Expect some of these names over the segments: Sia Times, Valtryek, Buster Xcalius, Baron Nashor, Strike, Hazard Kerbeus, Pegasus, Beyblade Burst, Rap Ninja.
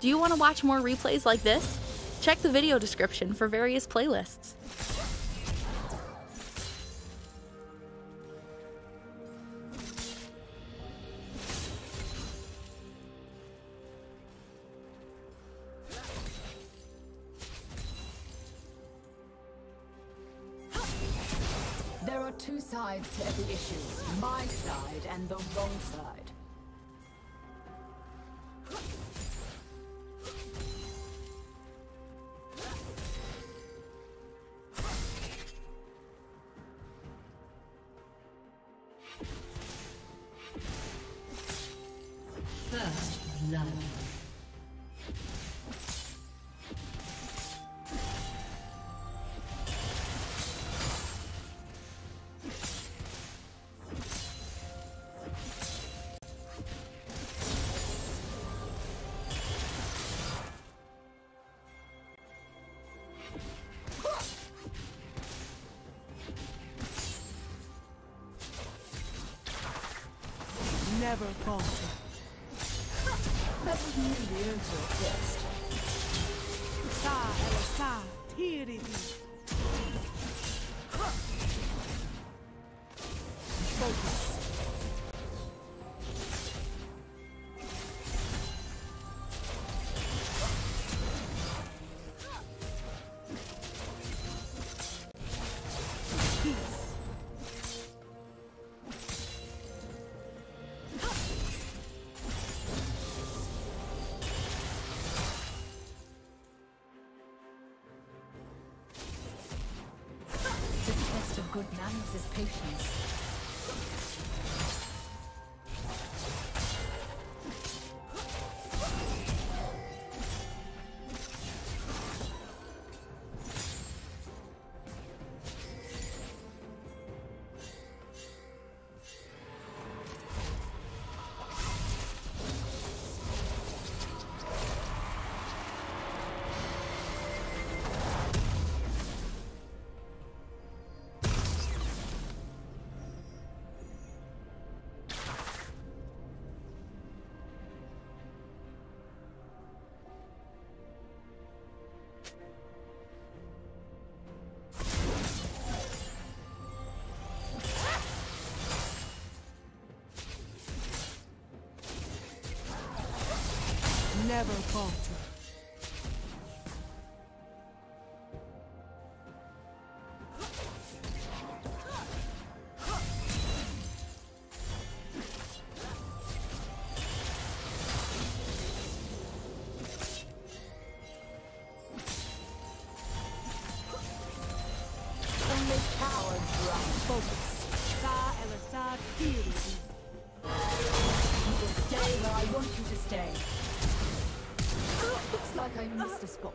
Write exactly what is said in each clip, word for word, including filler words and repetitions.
Do you want to watch more replays like this? Check the video description for various playlists. There are two sides to every issue, my side and the wrong side. Never falter. That was nearly an insult, yes. Sa, ela sa, tiri. Focus. Good manners is patience. Never falter. Only power drop focus. Sa Elisa Kiri. You will stay where I want you to stay. Looks like I missed a spot.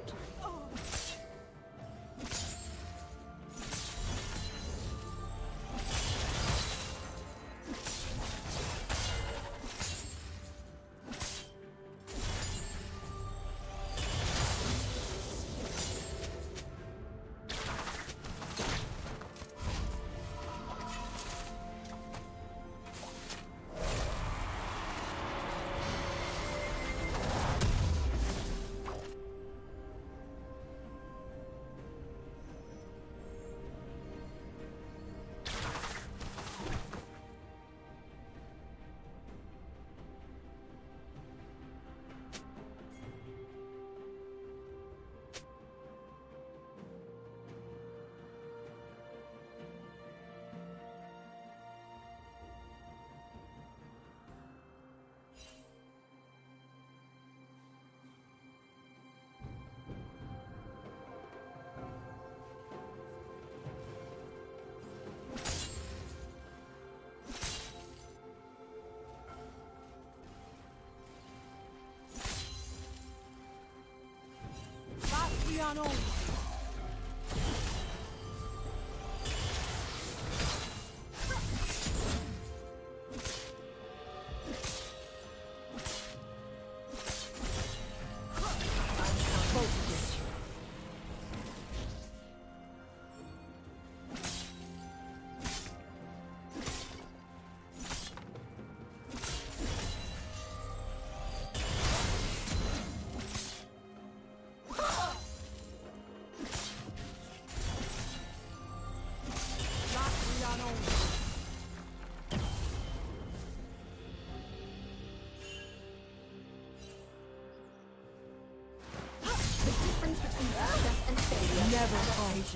Baron Nashor. Destruction.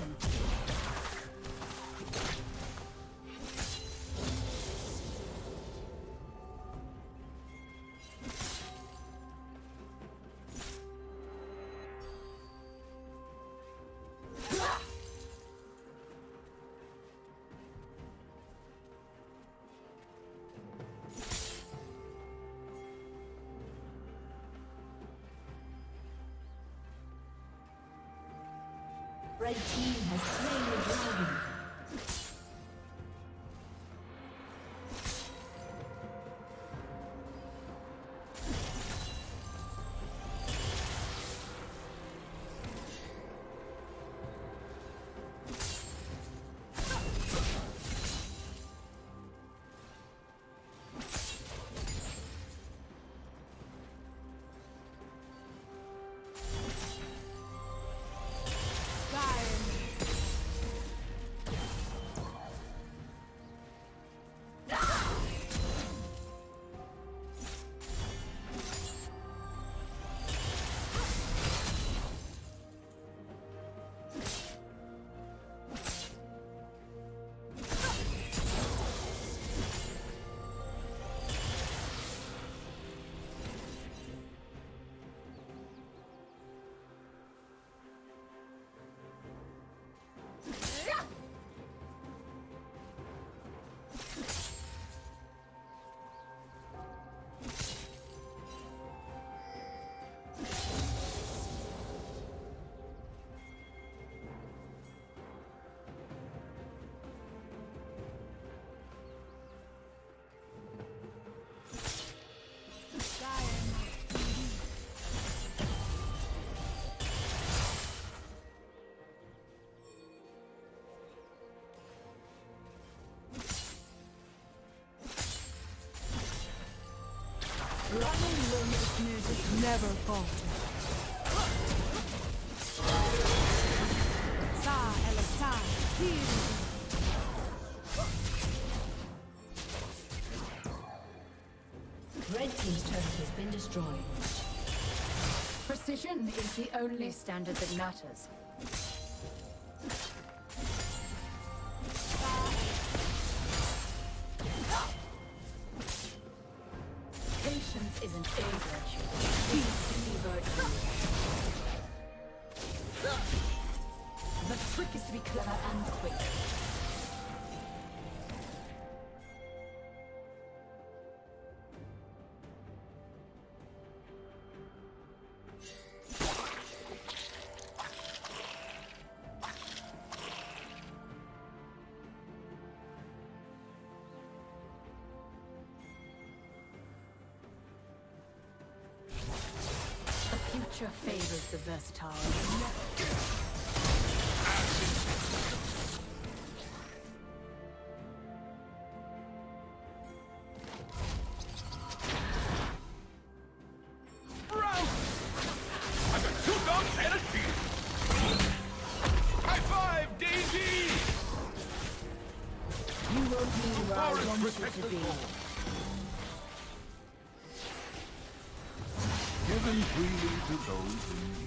Red team has slain the dragon. Music never falters. Sa elsa heal. Red team's turret has been destroyed. Precision is the only standard that matters. Nature favors the versatile. Bro, I got two dogs and a shield. High five, Daisy. You will be where I want you to be. Given freely to those in need.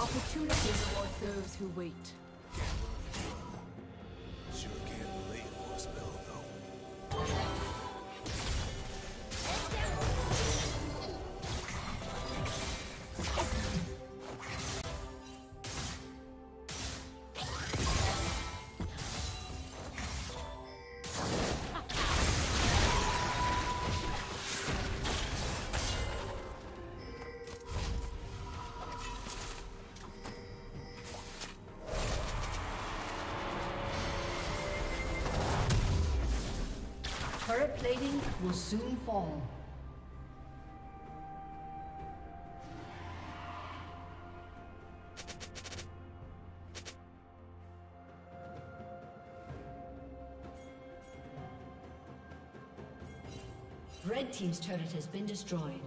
Opportunity rewards those who wait. Sure can't delay for a spell, though. Turret plating will soon fall. Red team's turret has been destroyed.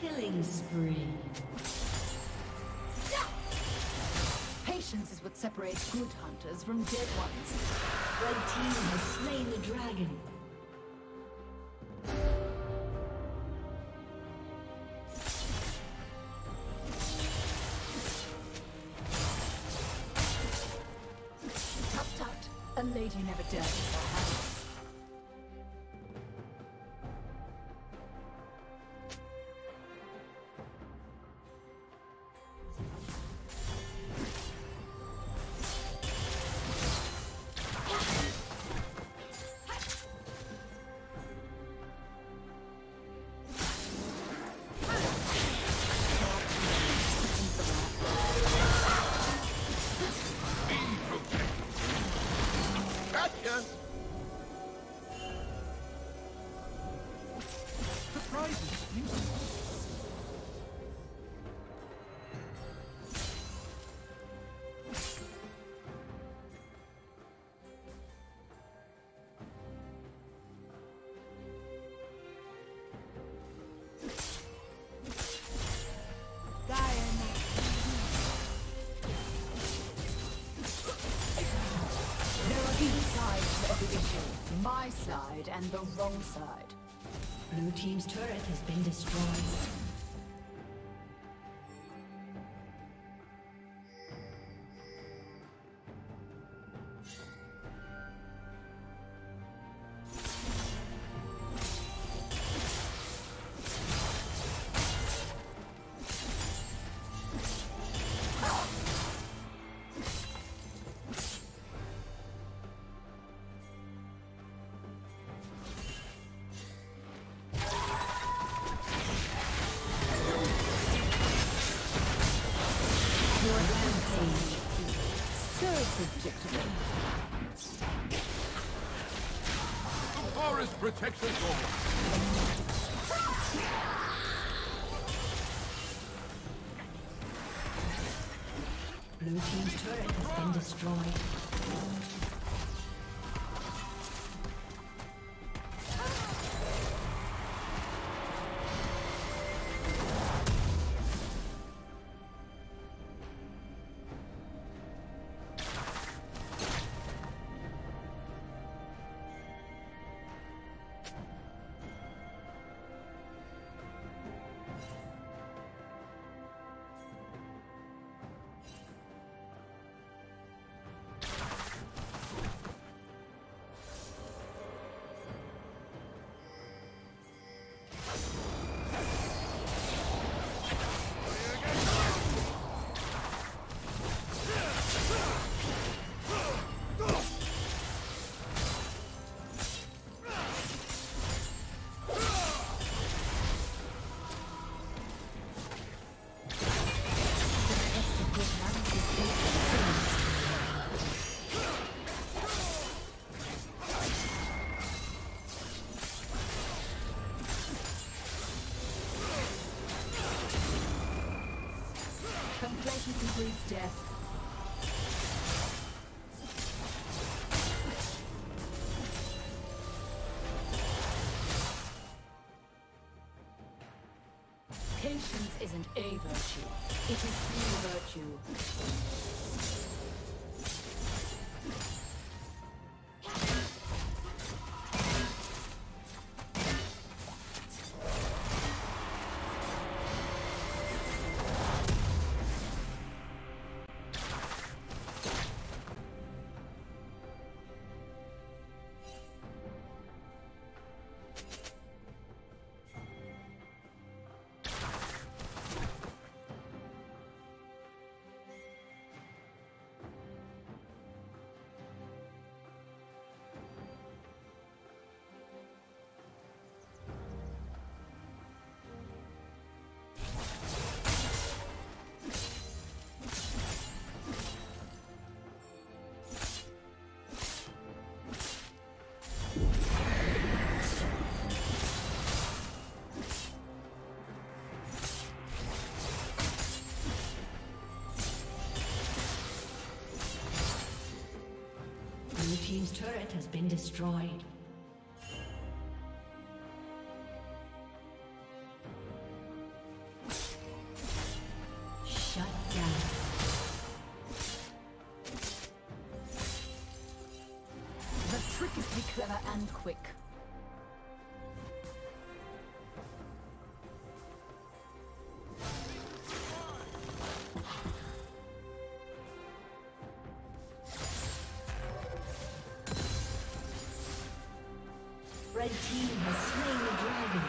Killing spree. Patience is what separates good hunters from dead ones. Red team has slain the dragon. Tut tut, a lady never does. My side and the wrong side. Blue team's turret has been destroyed. Protect us all. Blue team's turret has been destroyed. Breeds death. Patience isn't a virtue, it is the virtue. turret has been destroyed. And quick. Red team has slain the dragon.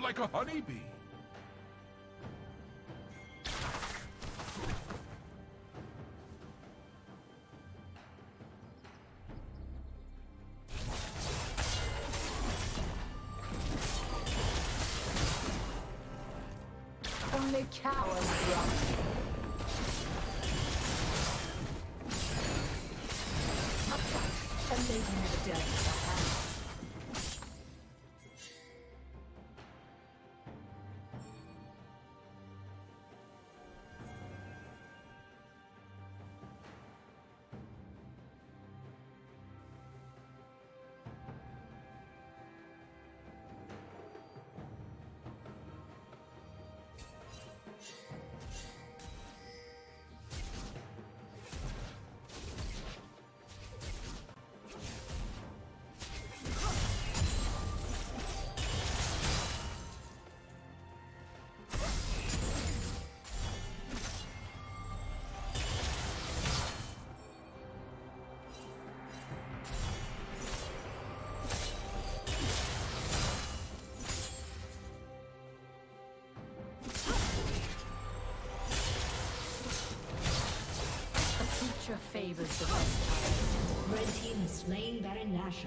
Like a honeybee. Only cowards run. Favors the best. Red team is slaying Baron Nashor.